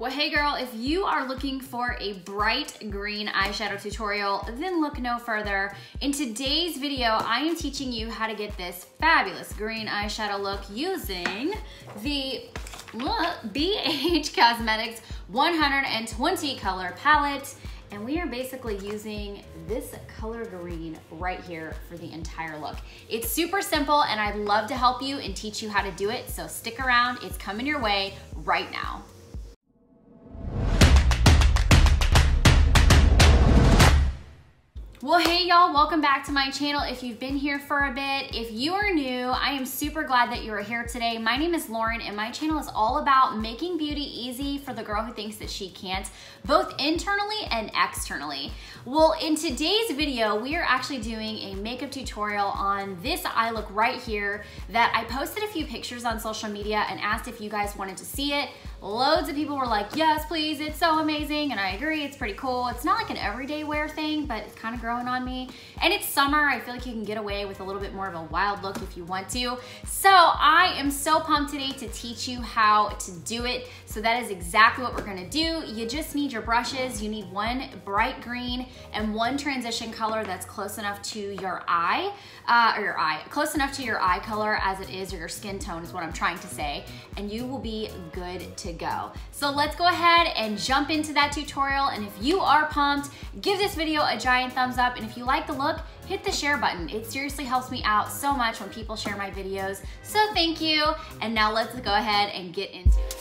Well, hey girl, if you are looking for a bright green eyeshadow tutorial, then look no further. In today's video, I am teaching you how to get this fabulous green eyeshadow look using the BH Cosmetics 120 color palette. And we are basically using this color green right here for the entire look. It's super simple and I'd love to help you and teach you how to do it. So stick around, it's coming your way right now. Well, hey y'all, welcome back to my channel. If you've been here for a bit, if you are new, I am super glad that you are here today. My name is Lauren and my channel is all about making beauty easy for the girl who thinks that she can't, both internally and externally. Well, in today's video, we are actually doing a makeup tutorial on this eye look right here that I posted a few pictures on social media and asked if you guys wanted to see it. Loads of people were like, yes, please, it's so amazing. And I agree, it's pretty cool. It's not like an everyday wear thing, but it's kind of growing on me. And it's summer, I feel like you can get away with a little bit more of a wild look if you want to. So I am so pumped today to teach you how to do it. So that is exactly what we're gonna do. You just need your brushes. You need one bright green and one transition color that's close enough to your eye, close enough to your eye color as it is, or your skin tone is what I'm trying to say. And you will be good to go. So let's go ahead and jump into that tutorial. And if you are pumped, give this video a giant thumbs up. And if you like the look, hit the share button. It seriously helps me out so much when people share my videos. So thank you. And now let's go ahead and get into it.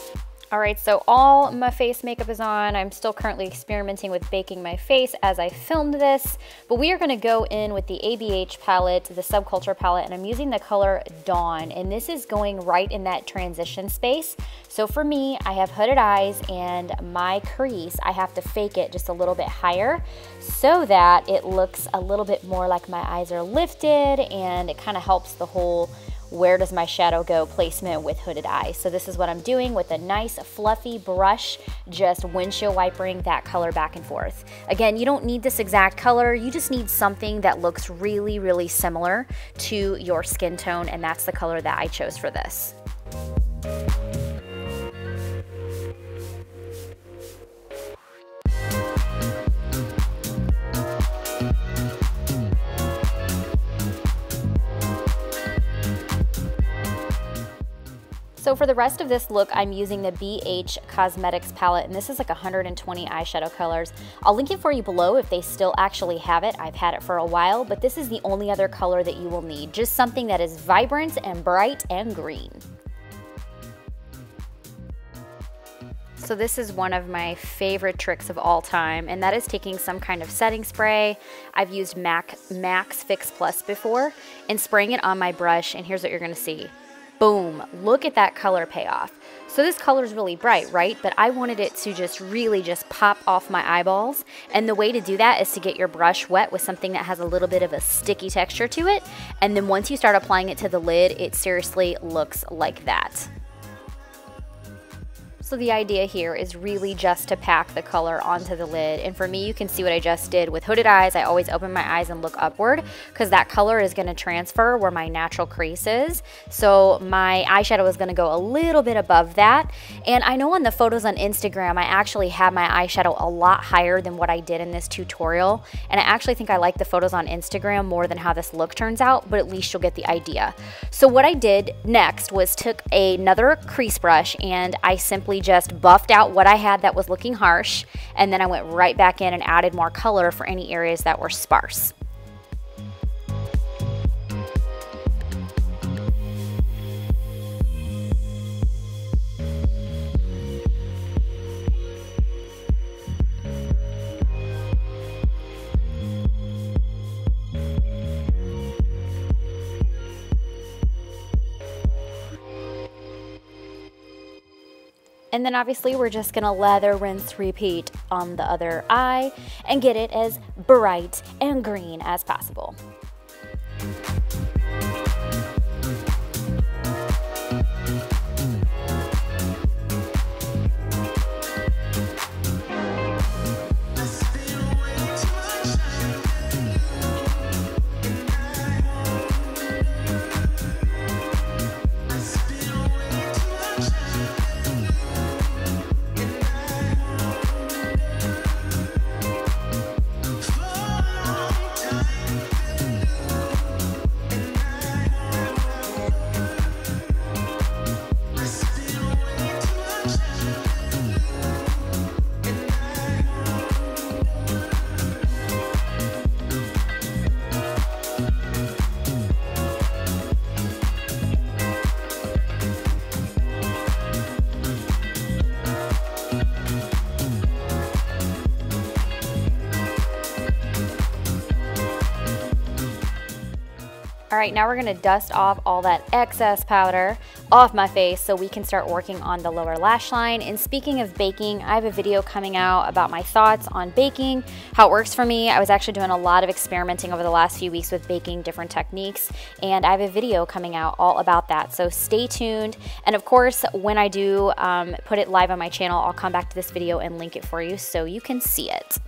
All right, so all my face makeup is on. I'm still currently experimenting with baking my face as I filmed this, but we are gonna go in with the ABH palette, the Subculture palette, and I'm using the color Dawn, and this is going right in that transition space. So for me, I have hooded eyes and my crease, I have to fake it just a little bit higher so that it looks a little bit more like my eyes are lifted, and it kind of helps the whole where does my shadow go placement with hooded eyes. So this is what I'm doing with a nice fluffy brush, just windshield wipering that color back and forth. Again, you don't need this exact color, you just need something that looks really, really similar to your skin tone, and that's the color that I chose for this. So for the rest of this look, I'm using the BH Cosmetics palette, and this is like 120 eyeshadow colors. I'll link it for you below if they still actually have it. I've had it for a while, but this is the only other color that you will need, just something that is vibrant and bright and green. So this is one of my favorite tricks of all time, and that is taking some kind of setting spray. I've used MAC Fix Plus before, and spraying it on my brush, and here's what you're gonna see. Boom, look at that color payoff. So this color is really bright, right? But I wanted it to just really just pop off my eyeballs. And the way to do that is to get your brush wet with something that has a little bit of a sticky texture to it. And then once you start applying it to the lid, it seriously looks like that. So the idea here is really just to pack the color onto the lid. And for me, you can see what I just did with hooded eyes. I always open my eyes and look upward because that color is gonna transfer where my natural crease is. So my eyeshadow is gonna go a little bit above that. And I know on the photos on Instagram, I actually had my eyeshadow a lot higher than what I did in this tutorial. And I actually think I like the photos on Instagram more than how this look turns out, but at least you'll get the idea. So what I did next was took another crease brush and I simply just buffed out what I had that was looking harsh, and then I went right back in and added more color for any areas that were sparse. And then obviously we're just gonna lather, rinse, repeat on the other eye and get it as bright and green as possible. All right, now we're gonna dust off all that excess powder off my face so we can start working on the lower lash line. And speaking of baking, I have a video coming out about my thoughts on baking, how it works for me. I was actually doing a lot of experimenting over the last few weeks with baking different techniques, and I have a video coming out all about that, so stay tuned. And of course, when I do put it live on my channel, I'll come back to this video and link it for you so you can see it.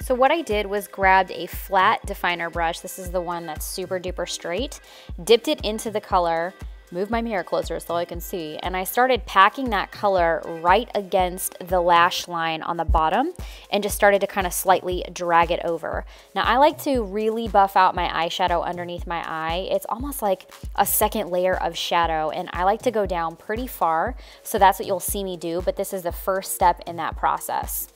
So what I did was grabbed a flat definer brush. This is the one that's super duper straight. Dipped it into the color, moved my mirror closer so I can see, and I started packing that color right against the lash line on the bottom and just started to kind of slightly drag it over. Now I like to really buff out my eyeshadow underneath my eye. It's almost like a second layer of shadow, and I like to go down pretty far, so that's what you'll see me do, but this is the first step in that process.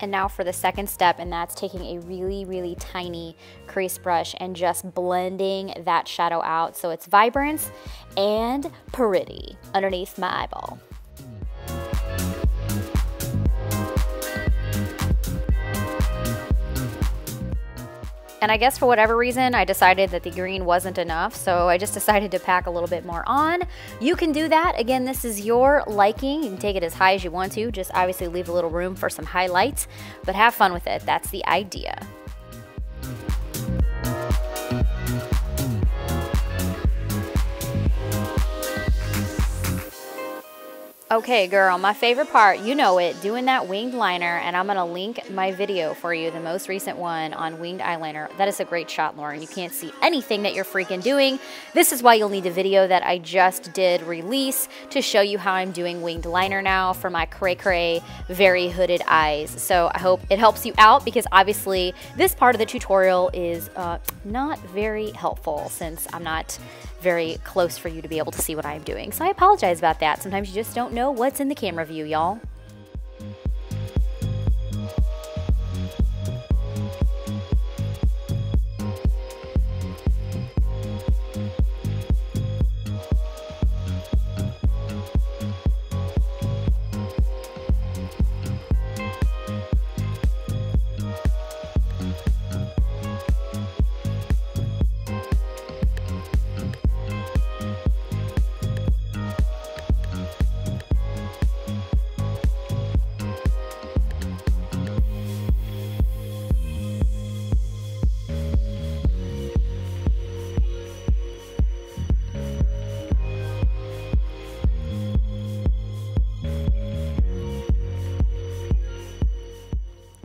And now for the second step, and that's taking a really, really tiny crease brush and just blending that shadow out so it's vibrant and pretty underneath my eyeball. And I guess for whatever reason, I decided that the green wasn't enough, so I just decided to pack a little bit more on. You can do that. Again, this is your liking. You can take it as high as you want to. Just obviously leave a little room for some highlights, but have fun with it. That's the idea. Okay girl, my favorite part, you know it, doing that winged liner, and I'm gonna link my video for you, the most recent one on winged eyeliner. That is a great shot, Lauren. You can't see anything that you're freaking doing. This is why you'll need the video that I just did release to show you how I'm doing winged liner now for my cray-cray, very hooded eyes. So I hope it helps you out, because obviously this part of the tutorial is not very helpful since I'm not very close for you to be able to see what I'm doing. So I apologize about that. Sometimes you just don't know what's in the camera view, y'all.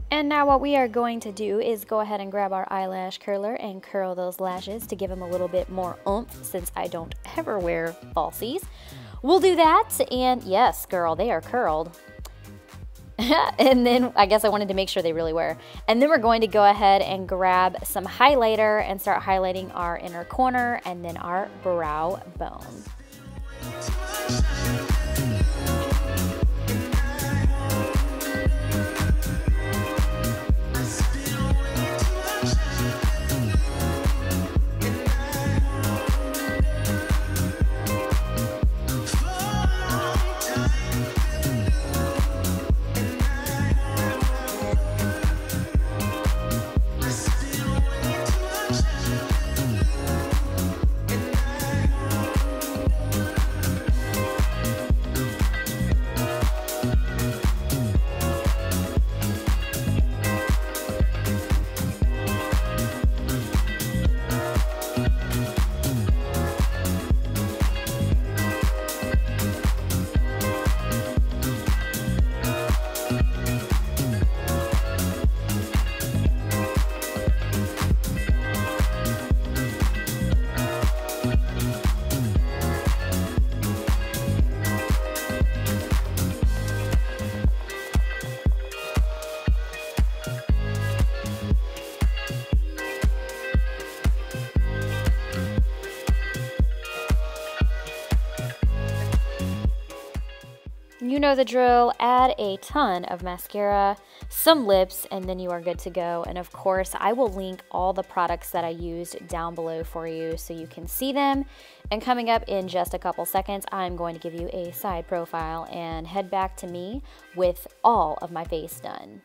And now what we are going to do is go ahead and grab our eyelash curler and curl those lashes to give them a little bit more oomph, since I don't ever wear falsies. We'll do that, and yes, girl, they are curled. And then I guess I wanted to make sure they really were. And then we're going to go ahead and grab some highlighter and start highlighting our inner corner and then our brow bone. You know the drill, add a ton of mascara, some lips, and then you are good to go. And of course, I will link all the products that I used down below for you so you can see them. And coming up in just a couple seconds, I'm going to give you a side profile and head back to me with all of my face done.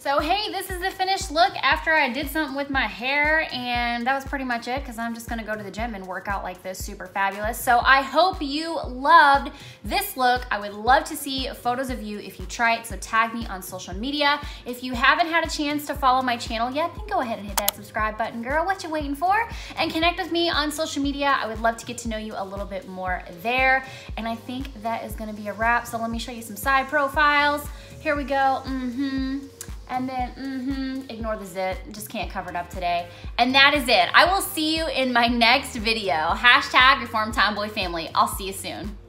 So hey, this is the finished look after I did something with my hair, and that was pretty much it because I'm just gonna go to the gym and work out like this, super fabulous. So I hope you loved this look. I would love to see photos of you if you try it, so tag me on social media. If you haven't had a chance to follow my channel yet, then go ahead and hit that subscribe button, girl. What you waiting for? And connect with me on social media. I would love to get to know you a little bit more there. And I think that is gonna be a wrap. So let me show you some side profiles. Here we go, And then, ignore the zit, just can't cover it up today. And that is it. I will see you in my next video. #ReformedTomboyFamily. I'll see you soon.